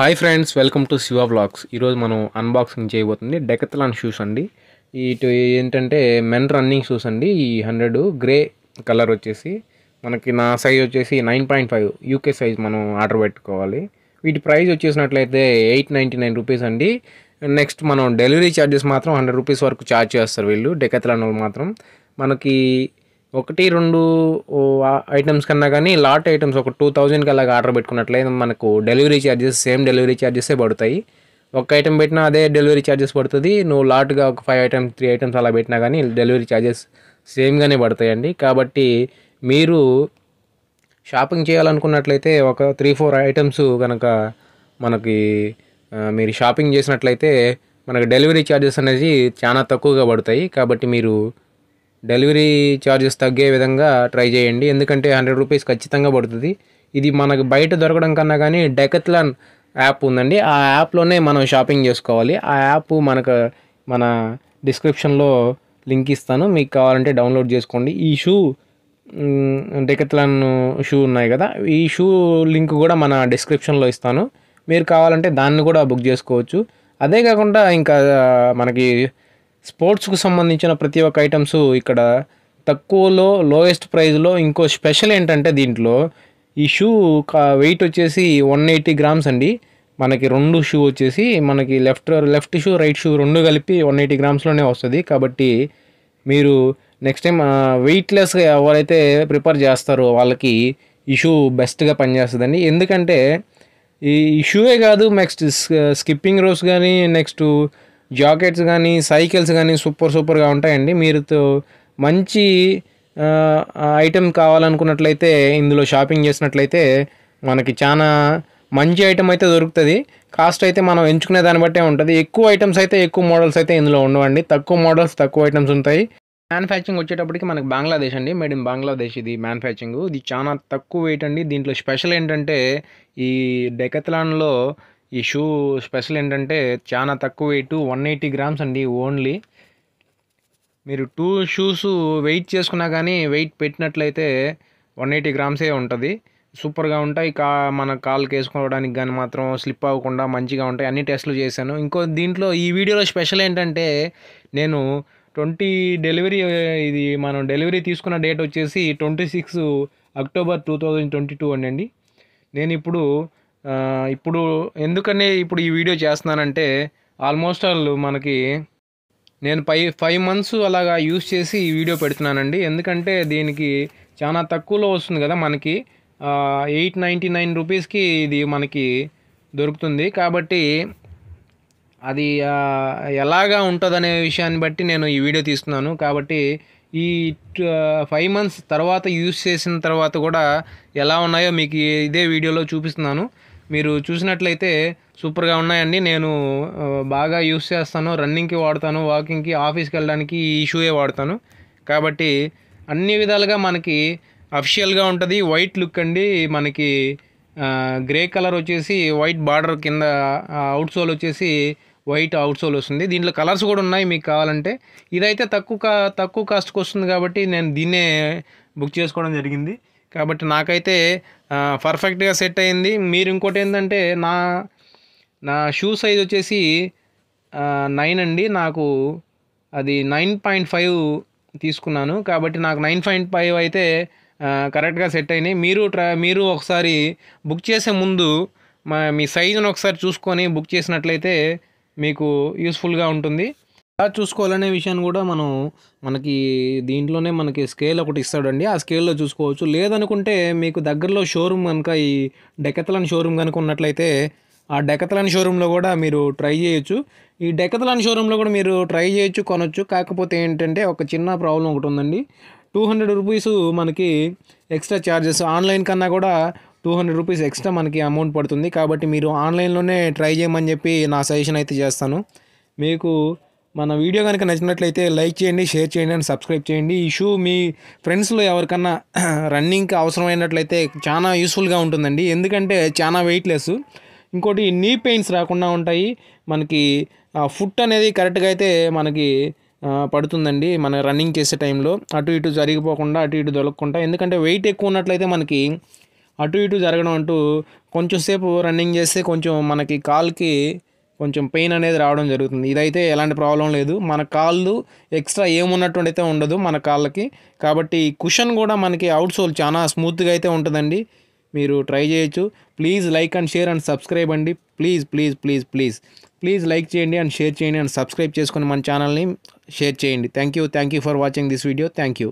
Hi friends, welcome to Siva vlogs. ఈరోజు మనం unboxing చేయబోతుంది డెకథలాన్ షూస్ అండి. ఇటు ఏంటంటే మెన్ రన్నింగ్ షూస్ అండి. ఈ 100 గ్రే కలర్ వచ్చేసి మనకి నా సైజ్ వచ్చేసి 9.5 యూకే సైజ్ మనం ఆర్డర్ పెట్టుకోవాలి. వీటి ప్రైస్ వచ్చేసినట్లయితే 899 రూపీస్ అండి. నెక్స్ట్ మనం డెలివరీ ఛార్జెస్ మాత్రం 100 రూపీస్ వరకు ఛార్జ్ చేస్తారు వీళ్ళు డెకథలాన్ వాళ్ళు. మాత్రం మనకి 1-2 ఐటమ్స్ కన్నా కానీ లాట్ ఐటమ్స్ ఒక 2000కి అలాగ ఆర్డర్ పెట్టుకున్నట్లయితే మనకు డెలివరీ ఛార్జెస్ సేమ్ డెలివరీ ఛార్జెసే పడతాయి. ఒక ఐటమ్ పెట్టినా అదే డెలివరీ ఛార్జెస్ పడుతుంది. నువ్వు లాట్గా ఒక 5 ఐటమ్స్ 3 ఐటమ్స్ అలా పెట్టినా కానీ డెలివరీ ఛార్జెస్ సేమ్గానే పడతాయండి. కాబట్టి మీరు షాపింగ్ చేయాలనుకున్నట్లయితే ఒక 3-4 ఐటమ్స్ కనుక మనకి మీరు షాపింగ్ చేసినట్లయితే మనకు డెలివరీ ఛార్జెస్ అనేది చాలా తక్కువగా పడతాయి. కాబట్టి మీరు డెలివరీ ఛార్జెస్ తగ్గే విధంగా ట్రై చేయండి. ఎందుకంటే 100 రూపీస్ ఖచ్చితంగా పడుతుంది. ఇది మనకు బయట దొరకడం కన్నా కానీ డెకథ్లాన్ యాప్ ఉందండి, ఆ యాప్లోనే మనం షాపింగ్ చేసుకోవాలి. ఆ యాప్ మనకు మన డిస్క్రిప్షన్లో లింక్ ఇస్తాను, మీకు కావాలంటే డౌన్లోడ్ చేసుకోండి. ఈ షూ డెకథ్లాన్ షూ ఉన్నాయి కదా, ఈ షూ లింక్ కూడా మన డిస్క్రిప్షన్లో ఇస్తాను, మీరు కావాలంటే దాన్ని కూడా బుక్ చేసుకోవచ్చు. అదే కాకుండా ఇంకా మనకి స్పోర్ట్స్కు సంబంధించిన ప్రతి ఒక్క ఐటమ్స్ ఇక్కడ తక్కువలో లోయెస్ట్ ప్రైస్లో. ఇంకో స్పెషల్ ఏంటంటే దీంట్లో ఈ షూ వెయిట్ వచ్చేసి 180 గ్రామ్స్ అండి. మనకి 2 షూ వచ్చేసి మనకి లెఫ్ట్ షూ రైట్ షూ 2 కలిపి 180 గ్రామ్స్లోనే వస్తుంది. కాబట్టి మీరు నెక్స్ట్ టైం వెయిట్లెస్గా ఎవరైతే ప్రిపేర్ చేస్తారో వాళ్ళకి ఈ షూ బెస్ట్గా పనిచేస్తుందండి. ఎందుకంటే ఈ షూయే కాదు, నెక్స్ట్ స్కిప్పింగ్ రోప్స్ కానీ నెక్స్ట్ జాకెట్స్ కానీ సైకిల్స్ కానీ సూపర్గా ఉంటాయండి. మీరు మంచి ఐటెం కావాలనుకున్నట్లయితే ఇందులో షాపింగ్ చేసినట్లయితే మనకి చాలా మంచి ఐటెం అయితే దొరుకుతుంది. కాస్ట్ అయితే మనం ఎంచుకునే దాన్ని బట్టే ఉంటుంది. ఎక్కువ ఐటమ్స్ అయితే ఎక్కువ మోడల్స్ అయితే ఇందులో ఉండవండి, తక్కువ మోడల్స్ తక్కువ ఐటమ్స్ ఉంటాయి. మ్యానుఫ్యాక్చరింగ్ వచ్చేటప్పటికి మనకి బంగ్లాదేశ్ అండి, మేడ్ ఇన్ బంగ్లాదేశ్ ఇది మ్యానుఫ్యాక్చరింగ్. ఇది చాలా తక్కువ వెయిట్ అండి. దీంట్లో స్పెషల్ ఏంటంటే ఈ డెకథ్లాన్లో ఈ షూ స్పెషల్ ఏంటంటే చాలా తక్కువ వెయిట్, 180 గ్రామ్స్ అండి ఓన్లీ. మీరు 2 షూస్ వెయిట్ చేసుకున్నా కానీ వెయిట్ పెట్టినట్లయితే 180 గ్రామ్సే ఉంటుంది. సూపర్గా ఉంటాయి. మన కాలుకి వేసుకోవడానికి కానీ మాత్రం స్లిప్ అవ్వకుండా మంచిగా ఉంటాయి. అన్ని టెస్ట్లు చేశాను. ఇంకో దీంట్లో ఈ వీడియోలో స్పెషల్ ఏంటంటే నేను 20 డెలివరీ ఇది మనం డెలివరీ తీసుకున్న డేట్ వచ్చేసి 26 అక్టోబర్ 2022 అండి. నేను ఇప్పుడు ఎందుకనే ఇప్పుడు ఈ వీడియో చేస్తున్నానంటే ఆల్మోస్ట్ ఆల్ మనకి నేను 5 మంత్స్ అలాగా యూస్ చేసి ఈ వీడియో పెడుతున్నానండి. ఎందుకంటే దీనికి చాలా తక్కువలో వస్తుంది కదా, మనకి 899 రూపీస్కి ఇది మనకి దొరుకుతుంది. కాబట్టి అది ఎలాగా ఉంటుందనే విషయాన్ని బట్టి నేను ఈ వీడియో తీస్తున్నాను. కాబట్టి ఈ 5 మంత్స్ తర్వాత యూస్ చేసిన తర్వాత కూడా ఎలా ఉన్నాయో మీకు ఇదే వీడియోలో చూపిస్తున్నాను. మీరు చూసినట్లయితే సూపర్గా ఉన్నాయండి. నేను బాగా యూస్ చేస్తాను, రన్నింగ్కి వాడతాను, వాకింగ్కి, ఆఫీస్కి వెళ్ళడానికి ఈ షూయే వాడతాను. కాబట్టి అన్ని విధాలుగా మనకి అఫిషియల్గా ఉంటుంది. వైట్ లుక్ అండి, మనకి గ్రే కలర్ వచ్చేసి వైట్ బార్డర్, కింద అవుట్ సోల్ వచ్చేసి వైట్ అవుట్ సోల్ వస్తుంది. దీంట్లో కలర్స్ కూడా ఉన్నాయి మీకు కావాలంటే. ఇదైతే తక్కువ కాస్ట్కి వస్తుంది కాబట్టి నేను దీన్నే బుక్ చేసుకోవడం జరిగింది. కాబట్టి నాకైతే పర్ఫెక్ట్గా సెట్ అయ్యింది. మీరు ఇంకోటి ఏంటంటే నా షూ సైజ్ వచ్చేసి 9 అండి. నాకు అది 9.5 తీసుకున్నాను. కాబట్టి నాకు 9.5 అయితే కరెక్ట్గా సెట్ అయినాయి. మీరు ఒకసారి బుక్ చేసే ముందు మీ సైజును ఒకసారి చూసుకొని బుక్ చేసినట్లయితే మీకు యూస్ఫుల్గా ఉంటుంది. ఎలా చూసుకోవాలనే విషయాన్ని కూడా మనకి దీంట్లోనే మనకి స్కేల్ ఒకటి ఇస్తాడండి, ఆ స్కేల్లో చూసుకోవచ్చు. లేదనుకుంటే మీకు దగ్గరలో షోరూమ్ కనుక ఈ డెకథ్లాన్ షోరూమ్ కనుక ఉన్నట్లయితే ఆ డెకథ్లాన్ షోరూంలో కూడా మీరు ట్రై చేయొచ్చు. ఈ డెకథ్లాన్ షోరూంలో కూడా మీరు ట్రై చేయొచ్చు, కొనొచ్చు. కాకపోతే ఏంటంటే ఒక చిన్న ప్రాబ్లం ఒకటి ఉందండి. 200 రూపీస్ మనకి ఎక్స్ట్రా ఛార్జెస్, ఆన్లైన్ కన్నా కూడా 200 రూపీస్ ఎక్స్ట్రా మనకి అమౌంట్ పడుతుంది. కాబట్టి మీరు ఆన్లైన్లోనే ట్రై చేయమని చెప్పి నా సజెషన్ అయితే చేస్తాను. మీకు మన వీడియో కనుక నచ్చినట్లయితే లైక్ చేయండి, షేర్ చేయండి అండ్ సబ్స్క్రైబ్ చేయండి. ఈ షూ మీ ఫ్రెండ్స్లో ఎవరికన్నా రన్నింగ్కి అవసరమైనట్లయితే చాలా యూస్ఫుల్గా ఉంటుందండి. ఎందుకంటే చాలా వెయిట్లెస్, ఇంకోటి నీ పెయిన్స్ రాకుండా ఉంటాయి. మనకి ఫుట్ అనేది కరెక్ట్గా అయితే మనకి పడుతుందండి మన రన్నింగ్ చేసే టైంలో, అటు ఇటు జరిగిపోకుండా అటు ఇటు దొరకకుండా. ఎందుకంటే వెయిట్ ఎక్కువ ఉన్నట్లయితే మనకి అటు ఇటు జరగడం అంటూ కొంచెం సేపు రన్నింగ్ చేస్తే కొంచెం మనకి కాల్కి కొంచెం పెయిన్ అనేది రావడం జరుగుతుంది. ఇదైతే ఎలాంటి ప్రాబ్లం లేదు, మన కాళ్ళు ఎక్స్ట్రా ఏమున్నటువంటి అయితే ఉండదు మన కాళ్ళకి. కాబట్టి కుషన్ కూడా మనకి అవుట్ సోల్ చాలా స్మూత్గా అయితే ఉంటుందండి, మీరు ట్రై చేయొచ్చు. Please like and share and subscribe అండి. Please please please please please like చేయండి అండ్ షేర్ చేయండి అండ్ సబ్స్క్రైబ్ చేసుకుని మన ఛానల్ని షేర్ చేయండి. Thank you for watching this video. Thank you.